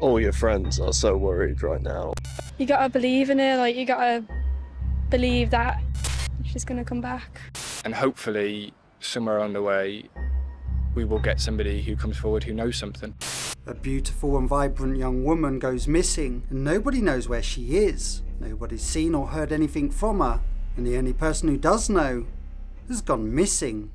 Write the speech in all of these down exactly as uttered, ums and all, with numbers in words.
all your friends are so worried right now. You gotta believe in her, like, you gotta believe that she's gonna come back. And hopefully, somewhere along the way, we will get somebody who comes forward who knows something. A beautiful and vibrant young woman goes missing, and nobody knows where she is. Nobody's seen or heard anything from her, and the only person who does know has gone missing.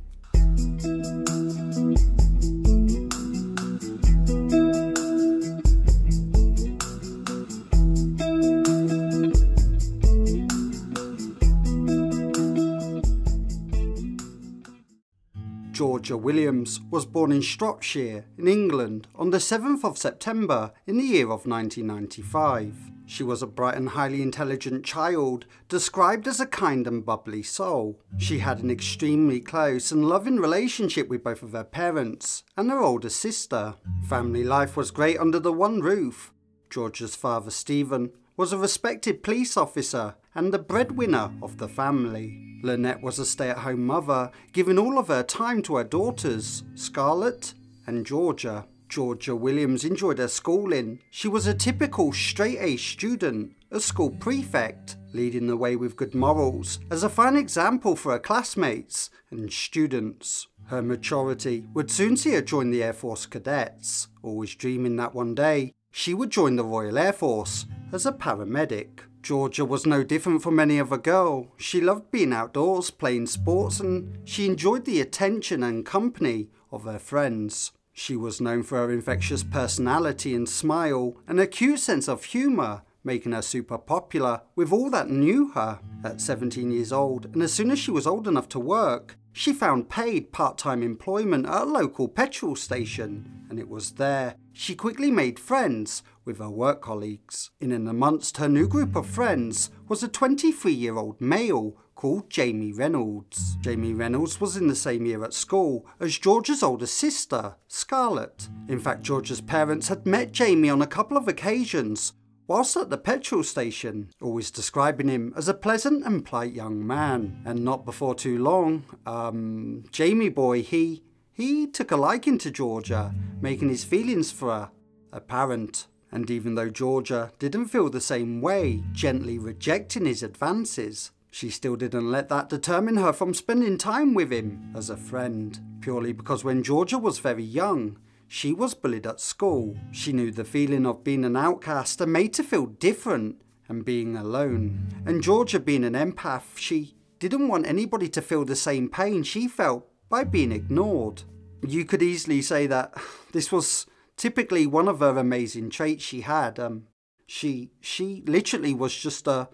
Georgia Williams was born in Shropshire, in England, on the seventh of September in the year of nineteen ninety-five. She was a bright and highly intelligent child, described as a kind and bubbly soul. She had an extremely close and loving relationship with both of her parents and her older sister. Family life was great under the one roof. Georgia's father, Stephen, was a respected police officer and the breadwinner of the family. Lynette was a stay-at-home mother, giving all of her time to her daughters, Scarlett and Georgia. Georgia Williams enjoyed her schooling. She was a typical straight-A student, a school prefect, leading the way with good morals, as a fine example for her classmates and students. Her maturity would soon see her join the Air Force Cadets, always dreaming that one day she would join the Royal Air Force as a paramedic. Georgia was no different from any other girl. She loved being outdoors, playing sports, and she enjoyed the attention and company of her friends. She was known for her infectious personality and smile, and her cute sense of humour, making her super popular with all that knew her. At seventeen years old, and as soon as she was old enough to work, she found paid part-time employment at a local petrol station, and it was there she quickly made friends with her work colleagues. In and amongst her new group of friends was a twenty-three-year-old male called Jamie Reynolds. Jamie Reynolds was in the same year at school as Georgia's older sister, Scarlett. In fact, Georgia's parents had met Jamie on a couple of occasions whilst at the petrol station, always describing him as a pleasant and polite young man. And not before too long, um, Jamie boy, he, he took a liking to Georgia, making his feelings for her apparent. And even though Georgia didn't feel the same way, gently rejecting his advances, she still didn't let that determine her from spending time with him as a friend, purely because when Georgia was very young, she was bullied at school. She knew the feeling of being an outcast and made to feel different and being alone. And Georgia, being an empath, she didn't want anybody to feel the same pain she felt by being ignored. You could easily say that this was typically one of her amazing traits she had. Um, she, she literally was just a...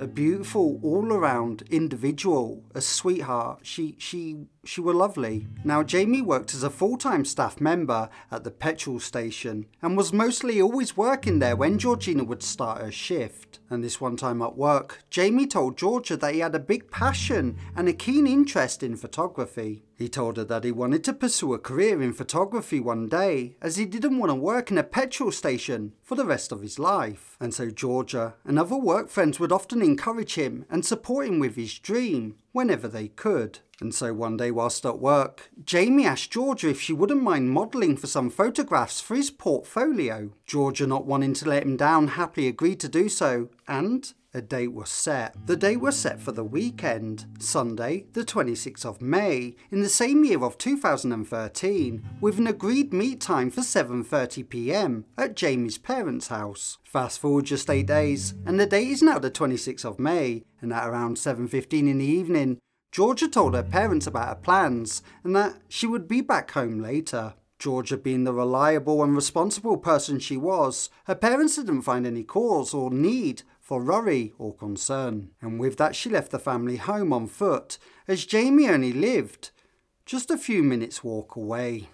A beautiful, all-around individual, a sweetheart. She, she, she were lovely. Now, Jamie worked as a full-time staff member at the petrol station and was mostly always working there when Georgina would start her shift. And this one time at work, Jamie told Georgia that he had a big passion and a keen interest in photography. He told her that he wanted to pursue a career in photography one day, as he didn't want to work in a petrol station for the rest of his life. And so Georgia and other work friends would often encourage him and support him with his dream whenever they could. And so one day whilst at work, Jamie asked Georgia if she wouldn't mind modelling for some photographs for his portfolio. Georgia, not wanting to let him down, happily agreed to do so, and a date was set. The date was set for the weekend, Sunday the twenty-sixth of May, in the same year of two thousand thirteen, with an agreed meet time for seven thirty p m at Jamie's parents' house. Fast forward just eight days, and the date is now the twenty-sixth of May, and at around seven fifteen in the evening, Georgia told her parents about her plans and that she would be back home later. Georgia, being the reliable and responsible person she was, her parents didn't find any cause or need for worry or concern. And with that, she left the family home on foot, as Jamie only lived just a few minutes' walk away.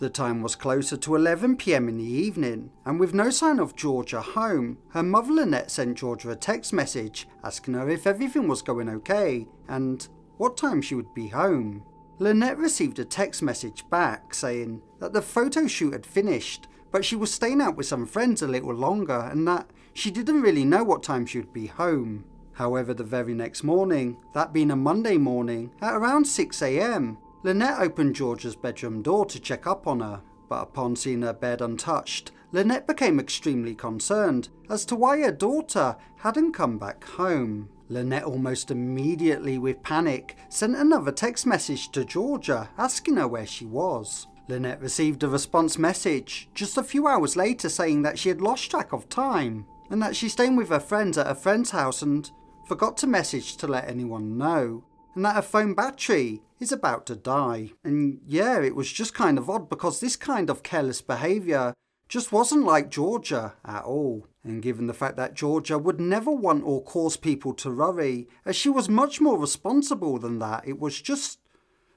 The time was closer to eleven p m in the evening, and with no sign of Georgia home, her mother Lynette sent Georgia a text message asking her if everything was going okay and what time she would be home. Lynette received a text message back saying that the photo shoot had finished, but she was staying out with some friends a little longer and that she didn't really know what time she would be home. However, the very next morning, that being a Monday morning, at around six a m, Lynette opened Georgia's bedroom door to check up on her, but upon seeing her bed untouched, Lynette became extremely concerned as to why her daughter hadn't come back home. Lynette almost immediately, with panic, sent another text message to Georgia asking her where she was. Lynette received a response message just a few hours later saying that she had lost track of time and that she's staying with her friends at her friend's house and forgot to message to let anyone know, and that her phone battery is about to die. And yeah, it was just kind of odd because this kind of careless behaviour just wasn't like Georgia at all. And given the fact that Georgia would never want or cause people to worry, as she was much more responsible than that, it was just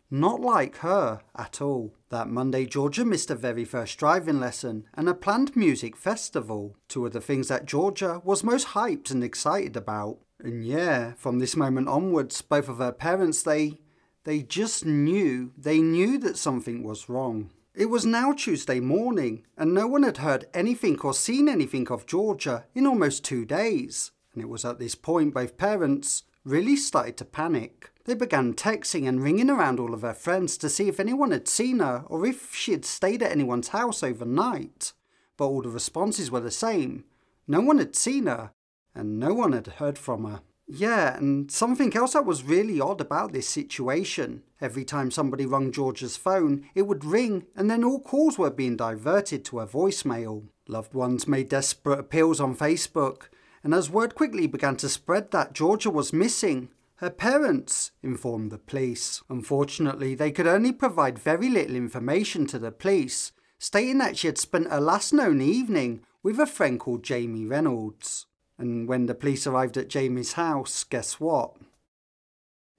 not like her at all. That Monday, Georgia missed her very first driving lesson and a planned music festival, two of the things that Georgia was most hyped and excited about. And yeah, from this moment onwards, both of her parents, they, they just knew, they knew that something was wrong. It was now Tuesday morning, and no one had heard anything or seen anything of Georgia in almost two days. And it was at this point both parents really started to panic. They began texting and ringing around all of her friends to see if anyone had seen her or if she had stayed at anyone's house overnight. But all the responses were the same. No one had seen her, and no one had heard from her. Yeah, and something else that was really odd about this situation. Every time somebody rung Georgia's phone, it would ring and then all calls were being diverted to her voicemail. Loved ones made desperate appeals on Facebook, and as word quickly began to spread that Georgia was missing, her parents informed the police. Unfortunately, they could only provide very little information to the police, stating that she had spent her last known evening with a friend called Jamie Reynolds. And when the police arrived at Jamie's house, guess what?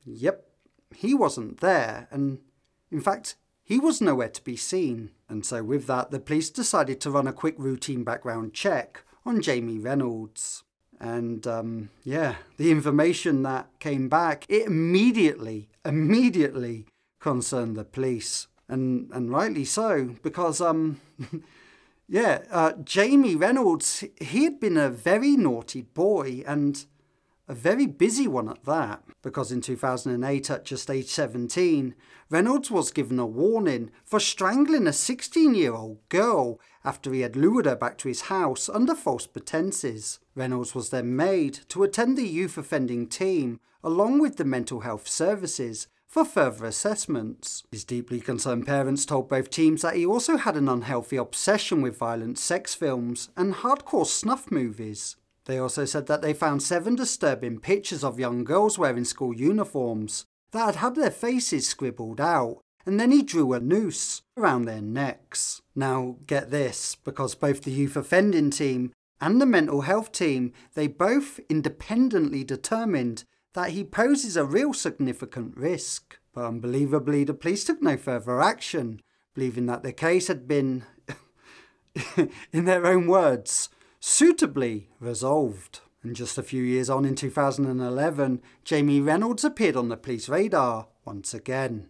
Yep, he wasn't there, and in fact, he was nowhere to be seen. And so with that, the police decided to run a quick routine background check on Jamie Reynolds. And um, yeah, the information that came back, it immediately, immediately concerned the police. And, and rightly so, because... um. Yeah, uh, Jamie Reynolds, he had been a very naughty boy and a very busy one at that, because in two thousand eight, at just age seventeen, Reynolds was given a warning for strangling a sixteen-year-old girl after he had lured her back to his house under false pretenses. Reynolds was then made to attend the youth offending team along with the mental health services for further assessments. His deeply concerned parents told both teams that he also had an unhealthy obsession with violent sex films and hardcore snuff movies. They also said that they found seven disturbing pictures of young girls wearing school uniforms that had had their faces scribbled out, and then he drew a noose around their necks. Now get this, because both the youth offending team and the mental health team, they both independently determined that he poses a real significant risk. But unbelievably, the police took no further action, believing that the case had been, in their own words, suitably resolved. And just a few years on, in two thousand eleven, Jamie Reynolds appeared on the police radar once again,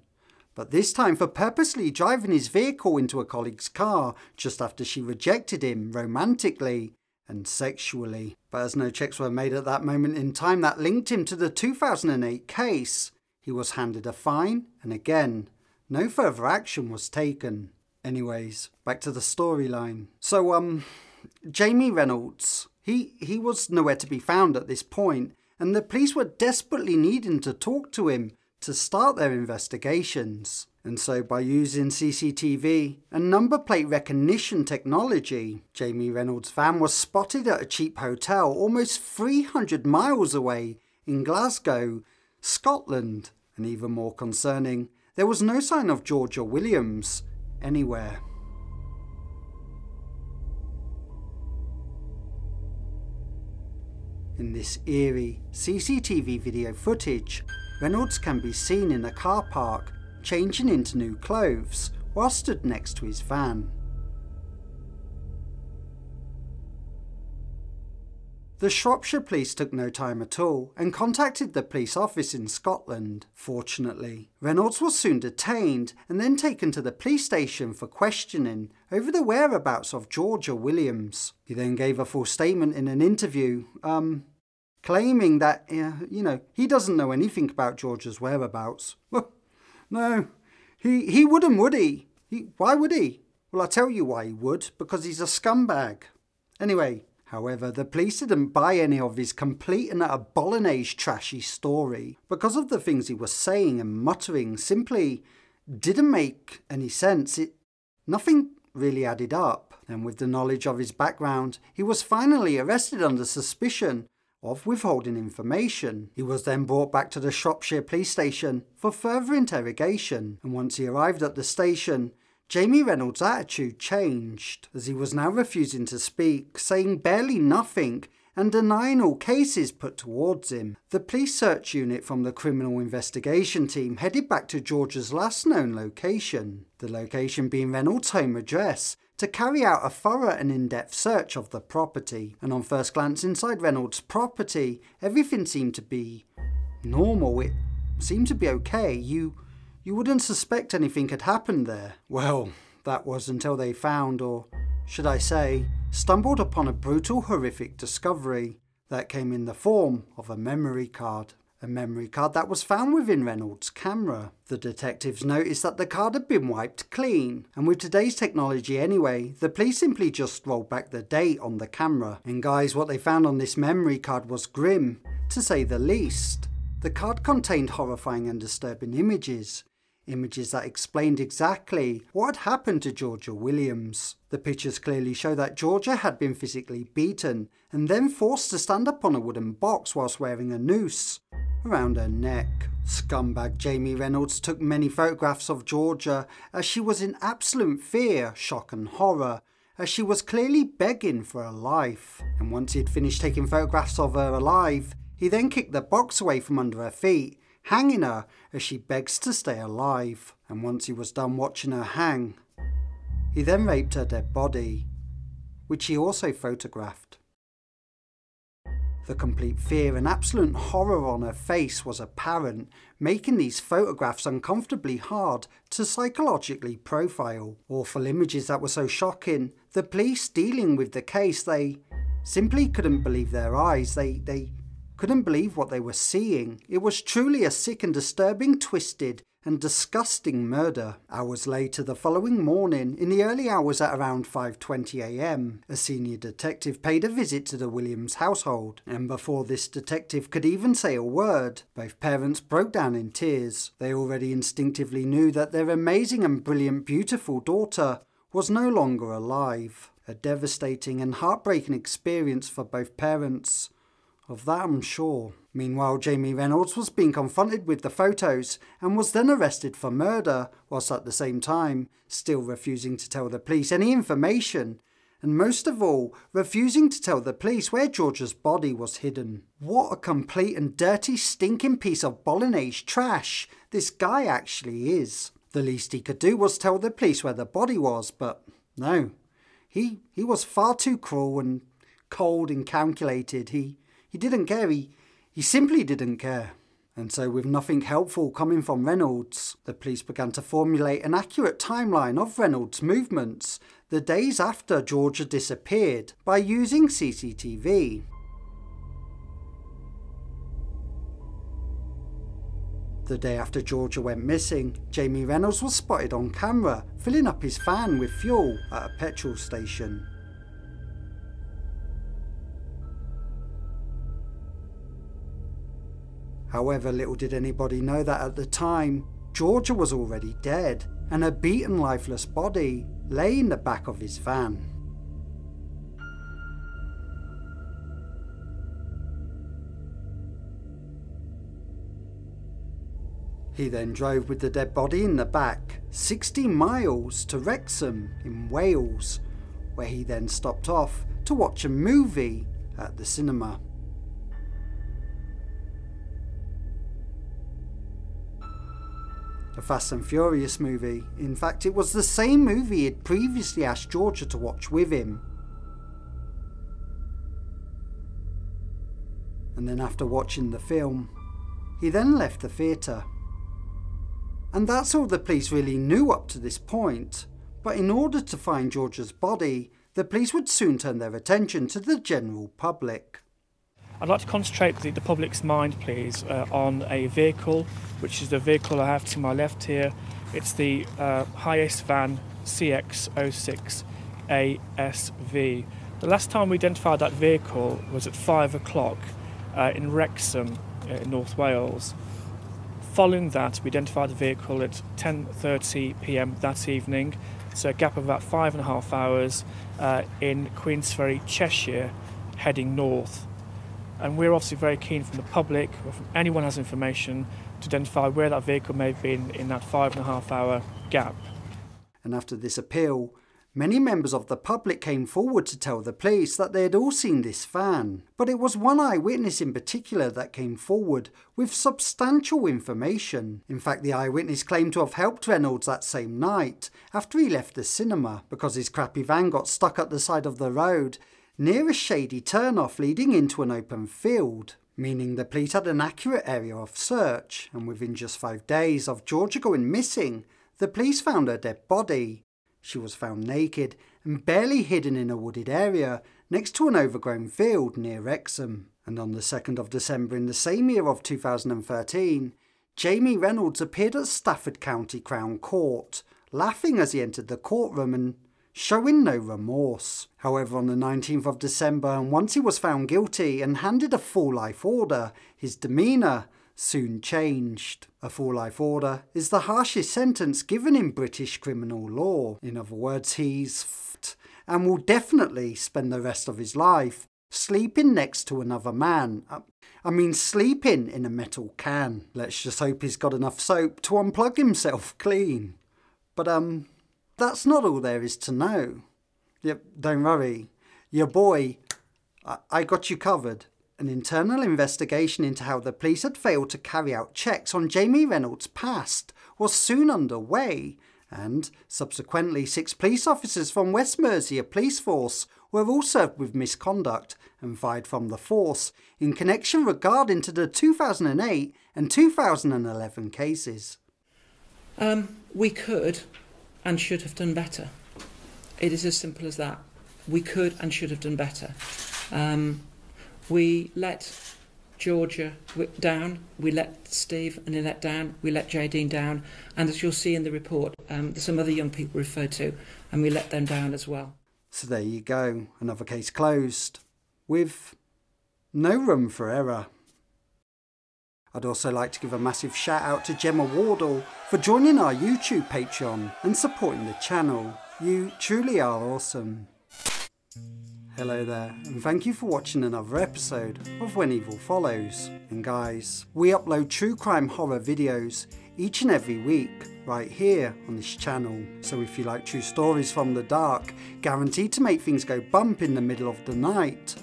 but this time for purposely driving his vehicle into a colleague's car just after she rejected him romantically and sexually. But as no checks were made at that moment in time that linked him to the two thousand eight case, he was handed a fine, and again, no further action was taken. Anyways, back to the storyline. So, um, Jamie Reynolds, he, he was nowhere to be found at this point, and the police were desperately needing to talk to him to start their investigations. And so by using C C T V and number plate recognition technology, Jamie Reynolds' van was spotted at a cheap hotel almost three hundred miles away in Glasgow, Scotland. And even more concerning, there was no sign of Georgia Williams anywhere. In this eerie C C T V video footage, Reynolds can be seen in a car park changing into new clothes while stood next to his van. The Shropshire Police took no time at all and contacted the police office in Scotland, fortunately. Reynolds was soon detained and then taken to the police station for questioning over the whereabouts of Georgia Williams. He then gave a full statement in an interview, um, claiming that, uh, you know, he doesn't know anything about Georgia's whereabouts. Well, no, he, he wouldn't, would he? he? Why would he? Well, I'll tell you why he would, because he's a scumbag. Anyway. However, the police didn't buy any of his complete and utter bolognese trashy story because of the things he was saying and muttering simply didn't make any sense. It, nothing really added up. And with the knowledge of his background, he was finally arrested under suspicion of withholding information. He was then brought back to the Shropshire police station for further interrogation, and once he arrived at the station, Jamie Reynolds' attitude changed, as he was now refusing to speak, saying barely nothing and denying all cases put towards him. The police search unit from the criminal investigation team headed back to Georgia's last known location, the location being Reynolds' home address, to carry out a thorough and in-depth search of the property. And on first glance inside Reynolds' property, everything seemed to be normal. It seemed to be okay. You... You wouldn't suspect anything had happened there. Well, that was until they found, or should I say, stumbled upon a brutal, horrific discovery that came in the form of a memory card. A memory card that was found within Reynolds' camera. The detectives noticed that the card had been wiped clean, and with today's technology anyway, the police simply just rolled back the date on the camera. And guys, what they found on this memory card was grim, to say the least. The card contained horrifying and disturbing images. Images that explained exactly what had happened to Georgia Williams. The pictures clearly show that Georgia had been physically beaten and then forced to stand upon a wooden box whilst wearing a noose around her neck. Scumbag Jamie Reynolds took many photographs of Georgia as she was in absolute fear, shock and horror, as she was clearly begging for her life. And once he had finished taking photographs of her alive, he then kicked the box away from under her feet, hanging her as she begs to stay alive. And once he was done watching her hang, he then raped her dead body, which he also photographed. The complete fear and absolute horror on her face was apparent, making these photographs uncomfortably hard to psychologically profile. Awful images that were so shocking, the police dealing with the case, they simply couldn't believe their eyes. They, they couldn't believe what they were seeing. It was truly a sick and disturbing, twisted and disgusting murder. Hours later, the following morning, in the early hours at around five twenty a m, a senior detective paid a visit to the Williams household. And before this detective could even say a word, both parents broke down in tears. They already instinctively knew that their amazing and brilliant, beautiful daughter was no longer alive. A devastating and heartbreaking experience for both parents. Of that, I'm sure. Meanwhile, Jamie Reynolds was being confronted with the photos and was then arrested for murder, whilst at the same time still refusing to tell the police any information, and most of all, refusing to tell the police where Georgia's body was hidden. What a complete and dirty, stinking piece of bolognese trash this guy actually is. The least he could do was tell the police where the body was, but no. He, he was far too cruel and cold and calculated. He... He didn't care, he, he simply didn't care. And so with nothing helpful coming from Reynolds, the police began to formulate an accurate timeline of Reynolds' movements the days after Georgia disappeared by using C C T V. The day after Georgia went missing, Jamie Reynolds was spotted on camera filling up his van with fuel at a petrol station. However, little did anybody know that at the time, Georgia was already dead, and her beaten, lifeless body lay in the back of his van. He then drove with the dead body in the back, sixty miles to Wrexham in Wales, where he then stopped off to watch a movie at the cinema. a Fast and Furious movie. In fact, it was the same movie he had previously asked Georgia to watch with him. And then after watching the film, he then left the theatre. And that's all the police really knew up to this point, but in order to find Georgia's body, the police would soon turn their attention to the general public. I'd like to concentrate the, the public's mind, please, uh, on a vehicle, which is the vehicle I have to my left here. It's the uh, Hiace van C X zero six A S V. The last time we identified that vehicle was at five o'clock uh, in Wrexham, uh, in North Wales. Following that, we identified the vehicle at ten thirty p m that evening, so a gap of about five and a half hours uh, in Queensferry, Cheshire, heading north. And we're obviously very keen from the public, or from anyone who has information, to identify where that vehicle may have been in that five and a half hour gap. And after this appeal, many members of the public came forward to tell the police that they had all seen this van. But it was one eyewitness in particular that came forward with substantial information. In fact, the eyewitness claimed to have helped Reynolds that same night after he left the cinema because his crappy van got stuck at the side of the road near a shady turn-off leading into an open field, meaning the police had an accurate area of search, and within just five days of Georgia going missing, the police found her dead body. She was found naked and barely hidden in a wooded area next to an overgrown field near Wrexham. And on the second of December in the same year of two thousand thirteen, Jamie Reynolds appeared at Stafford County Crown Court, laughing as he entered the courtroom and showing no remorse. However, on the nineteenth of December, and once he was found guilty and handed a full life order, his demeanour soon changed. A full life order is the harshest sentence given in British criminal law. In other words, he's f***ed and will definitely spend the rest of his life sleeping next to another man. I mean, sleeping in a metal can. Let's just hope he's got enough soap to unplug himself clean. But, um... that's not all there is to know. Yep, don't worry. Your boy, I, I got you covered. An internal investigation into how the police had failed to carry out checks on Jamie Reynolds' past was soon underway, and subsequently six police officers from West Mercia Police Force were all served with misconduct and fired from the force in connection regarding to the two thousand eight and two thousand eleven cases. Um, we could... and should have done better. It is as simple as that. We could and should have done better. Um, we let Georgia down, we let Steve and Lynette down, we let Jadine down, and as you'll see in the report, um, there's some other young people referred to, and we let them down as well. So there you go, another case closed, with no room for error. I'd also like to give a massive shout out to Gemma Wardle for joining our YouTube Patreon and supporting the channel. You truly are awesome. Hello there, and thank you for watching another episode of When Evil Follows. And guys, we upload true crime horror videos each and every week right here on this channel. So if you like true stories from the dark, guaranteed to make things go bump in the middle of the night,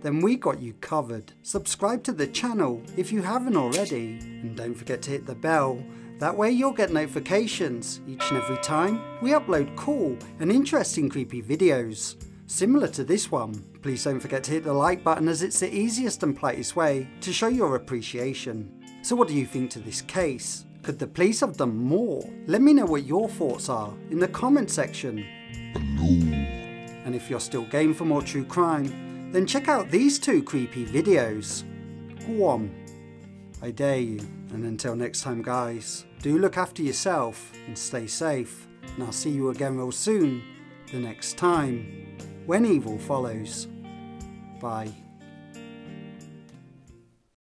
then we got you covered. Subscribe to the channel if you haven't already, and don't forget to hit the bell. That way you'll get notifications each and every time we upload cool and interesting creepy videos, similar to this one. Please don't forget to hit the like button, as it's the easiest and politest way to show your appreciation. So what do you think to this case? Could the police have done more? Let me know what your thoughts are in the comment section. And if you're still game for more true crime, then check out these two creepy videos. Go on, I dare you. And until next time guys, do look after yourself and stay safe, and I'll see you again real soon, the next time, When Evil Follows. Bye.